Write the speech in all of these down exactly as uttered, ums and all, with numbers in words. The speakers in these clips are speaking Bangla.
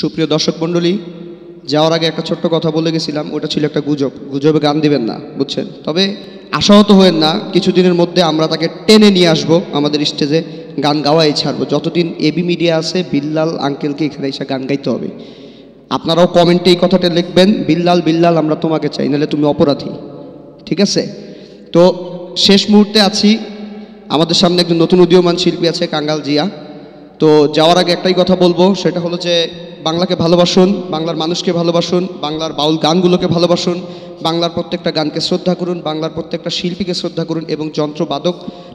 সুপ্রিয় দর্শক মণ্ডলী যাওয়ার আগে একটা ছোট্ট কথা বলে গেছিলাম ওটা ছিল একটা গুজব গুজবে গান দিবেন না বুঝছেন তবে আশাহত হবেন না কিছুদিনের মধ্যে আমরা তাকে টেনে নিয়ে আসব আমাদের স্টেজে গান গাওয়াই ছাড়ব যতদিন এবি মিডিয়া আছে বিল্লাল আঙ্কেলকে এখানে এসে গান গাইতে হবে আপনারাও কমেন্টে এই কথাটা লিখবেন বিল্লাল বিল্লাল আমরা তোমাকে চাই নালে তুমি অপরাধী ঠিক আছে তো শেষ মুহূর্তে আছি আমাদের সামনে একজন নতুন উদীয়মান শিল্পী আছে কাঙ্গাল জিয়া তো যাওয়ার আগে একটাই কথা বলবো সেটা হলো যে বাংলাকে ভালোবাসুন বাংলার মানুষকে ভালোবাসুন বাংলার বাউল গানগুলোকে ভালোবাসুন বাংলার প্রত্যেকটা গানকে শ্রদ্ধা করুন বাংলার প্রত্যেকটা শিল্পীকে শ্রদ্ধা করুন এবং যন্ত্রবাদক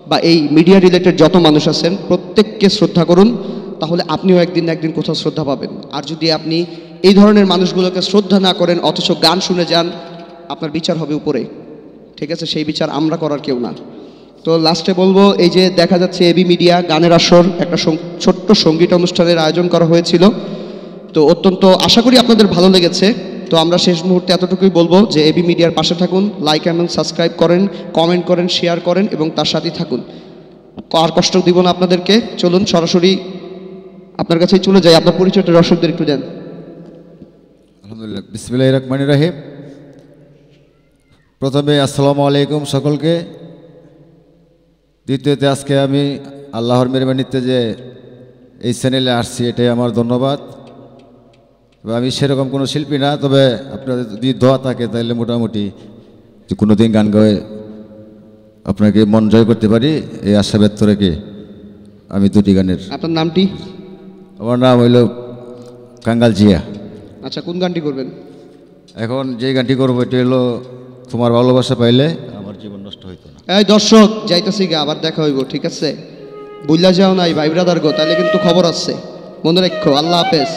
বা এই মিডিয়া রিলেটেড যত মানুষ আছেন প্রত্যেককে শ্রদ্ধা করুন তাহলে আপনিও একদিন না একদিন কোথাও শ্রদ্ধা পাবেন আর যদি আপনি এই ধরনের মানুষগুলোকে শ্রদ্ধা না করেন অথচ গান শুনে যান আপনার বিচার হবে উপরে ঠিক আছে সেই বিচার আমরা করার কেউ না তো লাস্টে বলবো এই যে দেখা যাচ্ছে এবি মিডিয়া গানের আসর একটা ছোট্ট সঙ্গীত অনুষ্ঠানের আয়োজন করা হয়েছিল তো অত্যন্ত আশা করি আপনাদের ভালো লেগেছে তো আমরা শেষ মুহূর্তে এতটুকুই বলবো যে এবি মিডিয়ার পাশে থাকুন লাইক এবং সাবস্ক্রাইব করেন কমেন্ট করেন শেয়ার করেন এবং তার সাথেই থাকুন আর কষ্ট দিব না আপনাদেরকে চলুন সরাসরি আপনার কাছে চলে যাই আপনার পরিচয়টা দর্শকদের একটু দেন আলহামদুলিল্লাহ বিসমিল্লাহির রহমানির রহিম প্রথমে আসসালামু আলাইকুম সকলকে দ্বিতীয়তে আজকে আমি আল্লাহর মেহরবানিতে যে এই চ্যানেলে আসছি এটাই আমার ধন্যবাদ আমি সেরকম কোনো শিল্পী না তবে আপনাদের যদি দোয়া থাকে তাহলে মোটামুটি কোনো দিন গান গায়ে আপনাকে মন জয় করতে পারি এই আশা ব্যক্ত রেখে আমি দুটি গানের আপনার নামটি আমার নাম হইল কাঙ্গাল জিয়া আচ্ছা কোন গানটি করবেন এখন যে গানটি করবো এটি হলো তোমার ভালোবাসা পাইলে আমার জীবন নষ্ট হইতো না এই দর্শক যাইতেছি গা আবার দেখা হইব ঠিক আছে বুইলা যাও নাই ভাই ব্রাদার গো তাহলে কিন্তু খবর আছে মনে রাখো আল্লাহ হাফেজ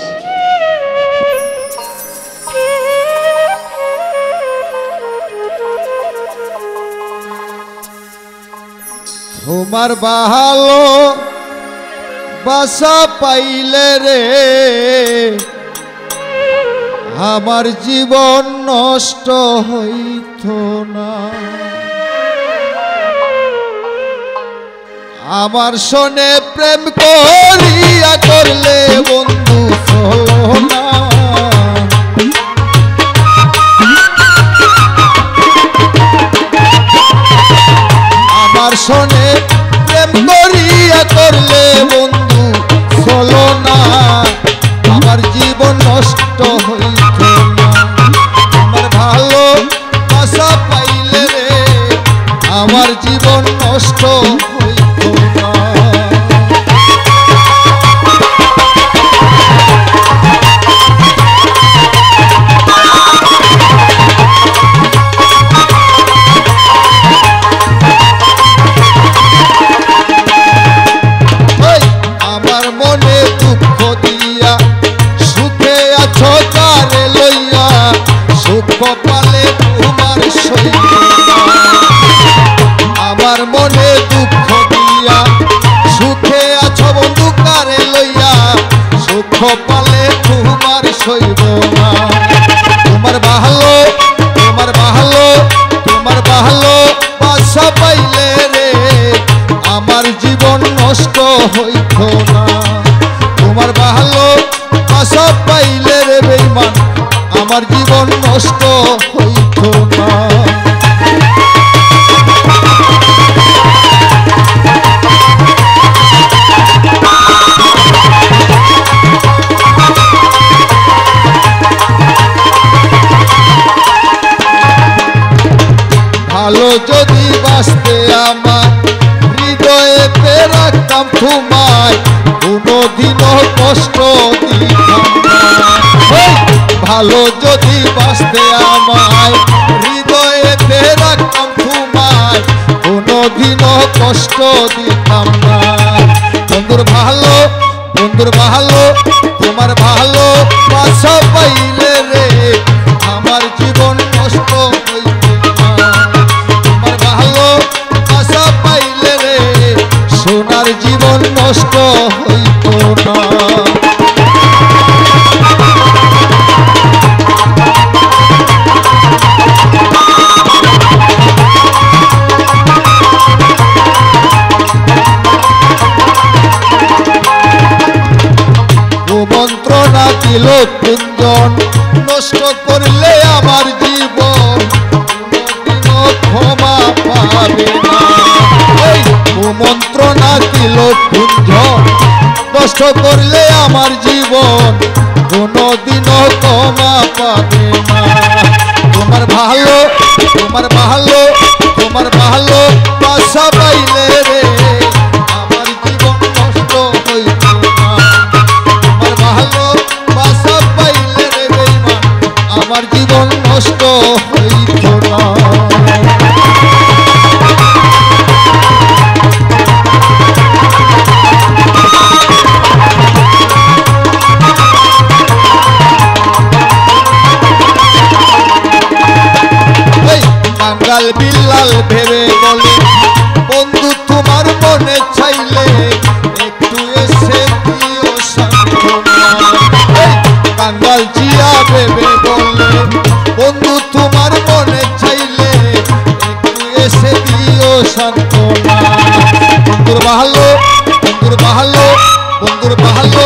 তোমার ভালো বাসা পাইলে রে আমার জীবন নষ্ট হইতো না আমার সনে প্রেম করিয়া করলে বন্ধু চলো না আমার সনে প্রেম করিয়া করলে বন্ধু চলো না আমার জীবন নষ্ট হইতো না আমার ভালো আশা পাইলে রে আমার জীবন নষ্ট ভালো যদি বাঁচতে আমায় হৃদয়েতে রাখতাম তোমায় কোনোদিনও কষ্ট দিতাম না বন্ধুর ভালো বন্ধুর ভালো তোমার ভালো বাসা পাইলে রে আমার জীবন নষ্ট হইতো না তোমার ভালো বাসা পাইলে রে সোনার জীবন নষ্ট হইতো না কুন্দন নষ্ট করলে আমার জীবন ক্ষমা পাবে না। ওই কুমন্ত্রণা তিলকুঞ্জন নষ্ট করলে আমার জীবন কোনদিনও ক্ষমা পাবে না। তোমার ভালো তোমার ভালো তোমার ভালো বাসা পাইলে রে আমার জীবন নষ্ট হইত না। তোমার ভালো বাসা পাইলে রে বেঈমান আমার জীবন নষ্ট হইত না। কাঙ্গাল বিল্লাল ভেবে বলে বন্ধু তোমার মনে চাইলে একটু এসে দিও সান্ত্বনা। কাঙ্গাল জিয়া ভেবে বলে বন্ধু তোমার মনে চাইলে একটু এসে দিও সান্ত্বনা। বন্ধুর ভালো বন্ধুর ভালো বন্ধুর ভালো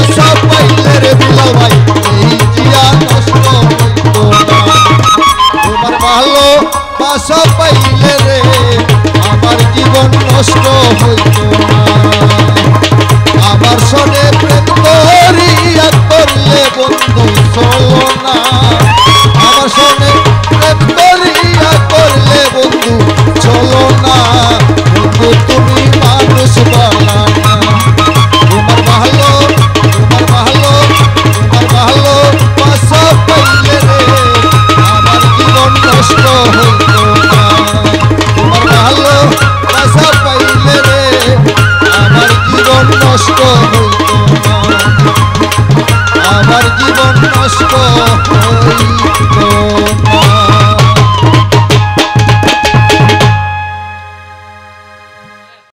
আশা পাইলে রে বিলাল ভাই এই জিয়া নষ্ট হইতো না। তোমার ভালো আশা পাইলে রে আমার জীবন নষ্ট হইত না। আমার সনে প্রেম করিয়া করলে বন্ধু চলো না। আমার সনে প্রেম করিয়া করলে বন্ধু চলো না। বন্ধু তুমি মানুষ বানা না। তোমার ভালো তোমার ভালো তোমার ভালো আশা পাইলে রে আমার জীবন নষ্ট হইত। আমার জীবন নষ্ট